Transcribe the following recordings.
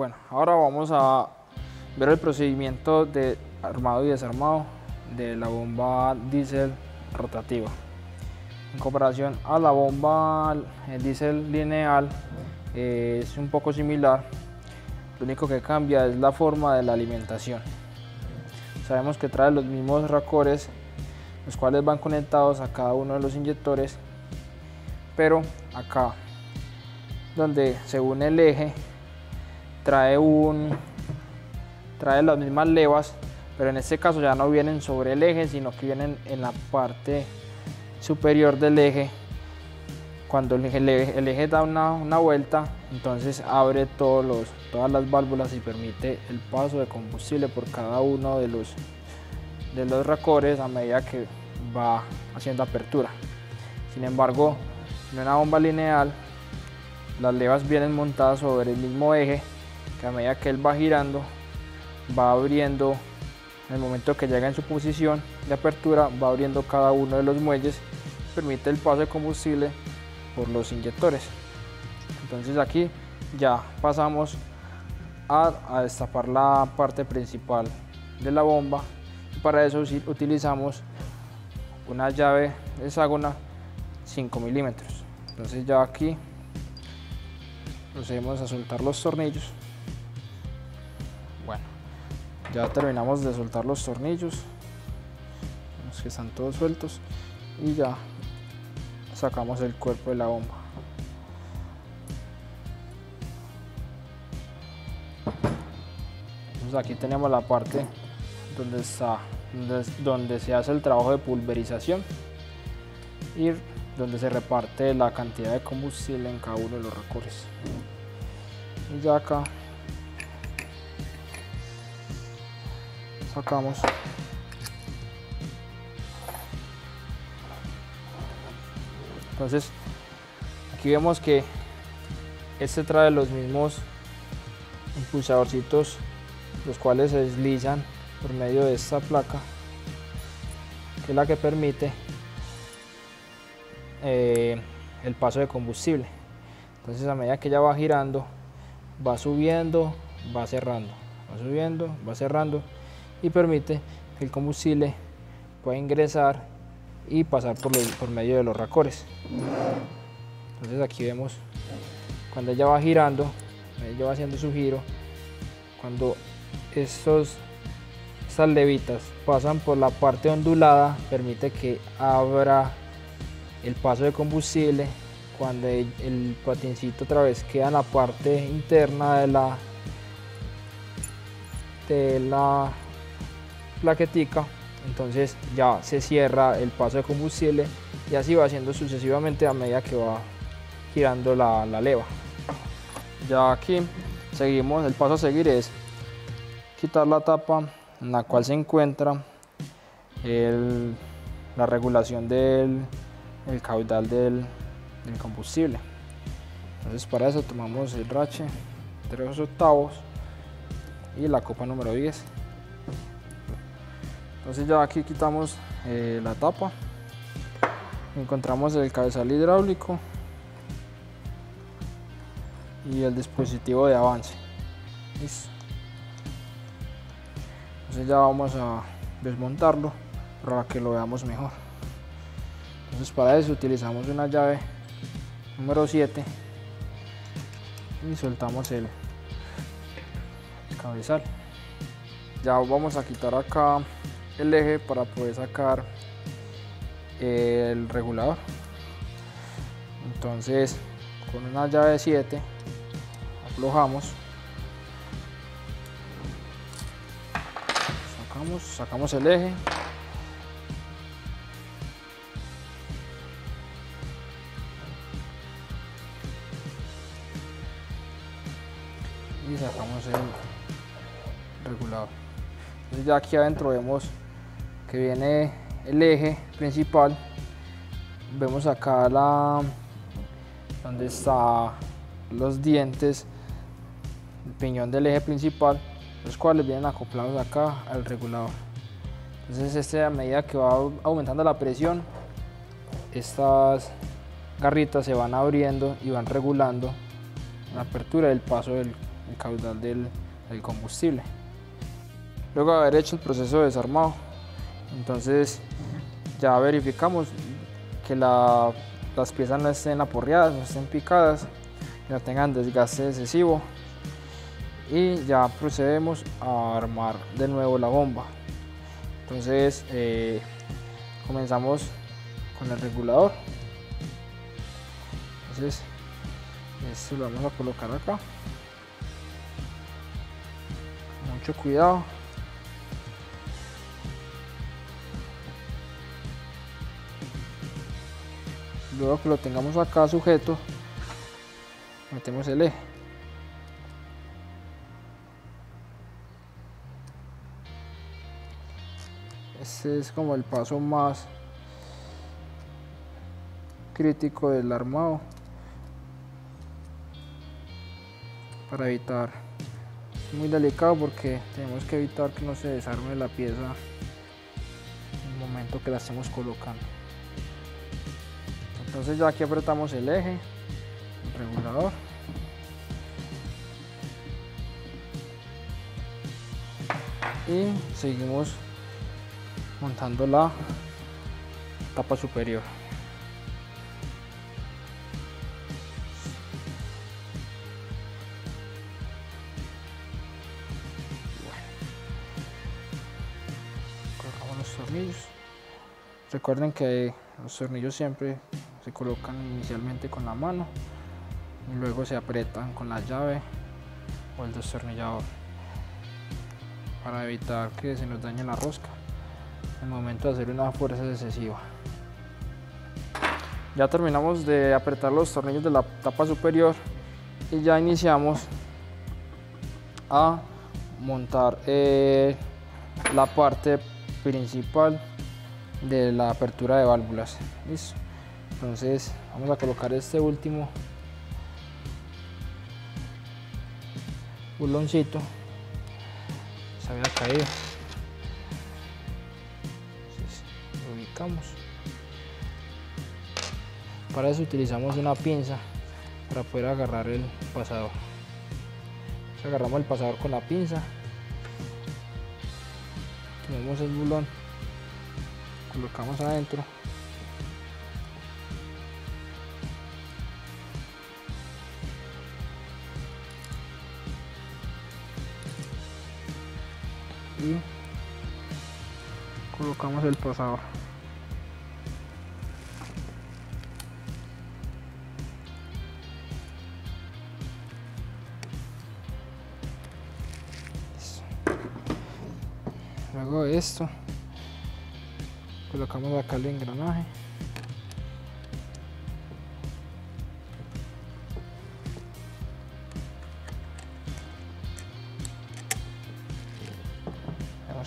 Bueno, ahora vamos a ver el procedimiento de armado y desarmado de la bomba diésel rotativa. En comparación a la bomba diésel lineal es un poco similar, lo único que cambia es la forma de la alimentación. Sabemos que trae los mismos racores, los cuales van conectados a cada uno de los inyectores, pero acá donde se une el eje trae las mismas levas, pero en este caso ya no vienen sobre el eje, sino que vienen en la parte superior del eje. Cuando el eje da una vuelta, entonces abre todas las válvulas y permite el paso de combustible por cada uno de los racores a medida que va haciendo apertura. Sin embargo, en una bomba lineal las levas vienen montadas sobre el mismo eje, que a medida que él va girando va abriendo. En el momento que llega en su posición de apertura va abriendo cada uno de los muelles, permite el paso de combustible por los inyectores. Entonces aquí ya pasamos a destapar la parte principal de la bomba, y para eso utilizamos una llave hexágonal 5 milímetros. Entonces ya aquí procedemos a soltar los tornillos. Bueno, ya terminamos de soltar los tornillos, vemos que están todos sueltos, y ya sacamos el cuerpo de la bomba. Entonces aquí tenemos la parte donde se hace el trabajo de pulverización y donde se reparte la cantidad de combustible en cada uno de los racores. Y ya acá sacamos . Entonces aquí vemos que este trae los mismos impulsadorcitos, los cuales se deslizan por medio de esta placa, que es la que permite el paso de combustible. Entonces a medida que ya va girando, va subiendo, va cerrando, va subiendo, va cerrando, y permite que el combustible pueda ingresar y pasar por medio de los racores. Entonces aquí vemos cuando ella va girando, ella va haciendo su giro, cuando estas levitas pasan por la parte ondulada, permite que abra el paso de combustible. Cuando el patincito otra vez queda en la parte interna de la plaquetica, entonces ya se cierra el paso de combustible, y así va haciendo sucesivamente a medida que va girando la leva. Ya aquí seguimos, el paso a seguir es quitar la tapa en la cual se encuentra la regulación del caudal del combustible. Entonces para eso tomamos el rache 3/8 y la copa número 10. Entonces ya aquí quitamos la tapa, encontramos el cabezal hidráulico y el dispositivo de avance. Listo. Entonces ya vamos a desmontarlo para que lo veamos mejor. Entonces para eso utilizamos una llave número 7 y soltamos el cabezal. Ya vamos a quitar acá el eje para poder sacar el regulador. Entonces con una llave 7 aflojamos, sacamos el eje, y sacamos el regulador. Entonces ya aquí adentro vemos que viene el eje principal, vemos acá donde están los dientes, el piñón del eje principal, los cuales vienen acoplados acá al regulador. Entonces a medida que va aumentando la presión, estas garritas se van abriendo y van regulando la apertura del paso del el caudal del combustible. Luego de haber hecho el proceso de desarmado, entonces ya verificamos que las piezas no estén aporreadas, no estén picadas, que no tengan desgaste excesivo, y ya procedemos a armar de nuevo la bomba. Entonces comenzamos con el regulador. Entonces esto lo vamos a colocar acá, con mucho cuidado. Luego que lo tengamos acá sujeto, metemos el eje. Este es como el paso más crítico del armado, para evitar, es muy delicado porque tenemos que evitar que no se desarme la pieza en el momento que la estemos colocando. Entonces ya aquí apretamos el eje, el regulador, y seguimos montando la tapa superior. Bueno, colocamos los tornillos. Recuerden que los tornillos siempre se colocan inicialmente con la mano y luego se apretan con la llave o el destornillador para evitar que se nos dañe la rosca en el momento de hacer una fuerza excesiva. Ya terminamos de apretar los tornillos de la tapa superior y ya iniciamos a montar la parte principal de la apertura de válvulas. Listo. Entonces vamos a colocar este último buloncito. Se había caído. Entonces, lo ubicamos. Para eso utilizamos una pinza para poder agarrar el pasador. Entonces, agarramos el pasador con la pinza. Tenemos el bulón. Colocamos adentro. Y colocamos el pasador. Listo. Luego de esto colocamos acá el engranaje.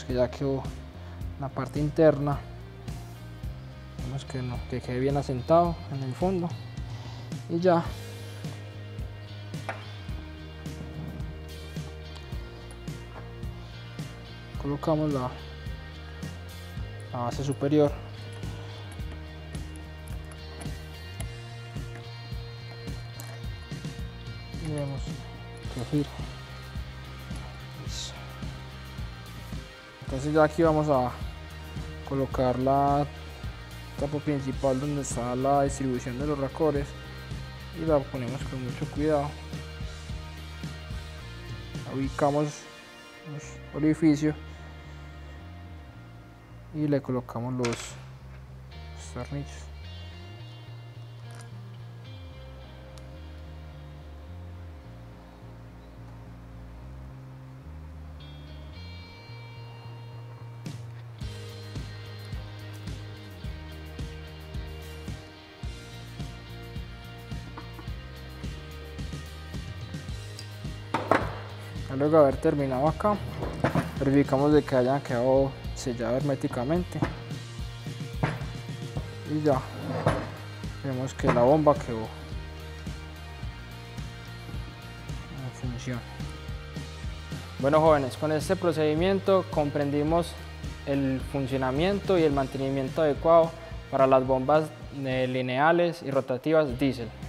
Que ya quedó la parte interna, vemos que, no, que quede bien asentado en el fondo, y ya colocamos la base superior. Y vemos que gira. Entonces ya aquí vamos a colocar la tapa principal donde está la distribución de los racores y la ponemos con mucho cuidado. Ubicamos el orificio y le colocamos los tornillos. Luego de haber terminado acá, verificamos de que hayan quedado sellado herméticamente y ya vemos que la bomba quedó en función. Bueno jóvenes, con este procedimiento comprendimos el funcionamiento y el mantenimiento adecuado para las bombas lineales y rotativas diésel.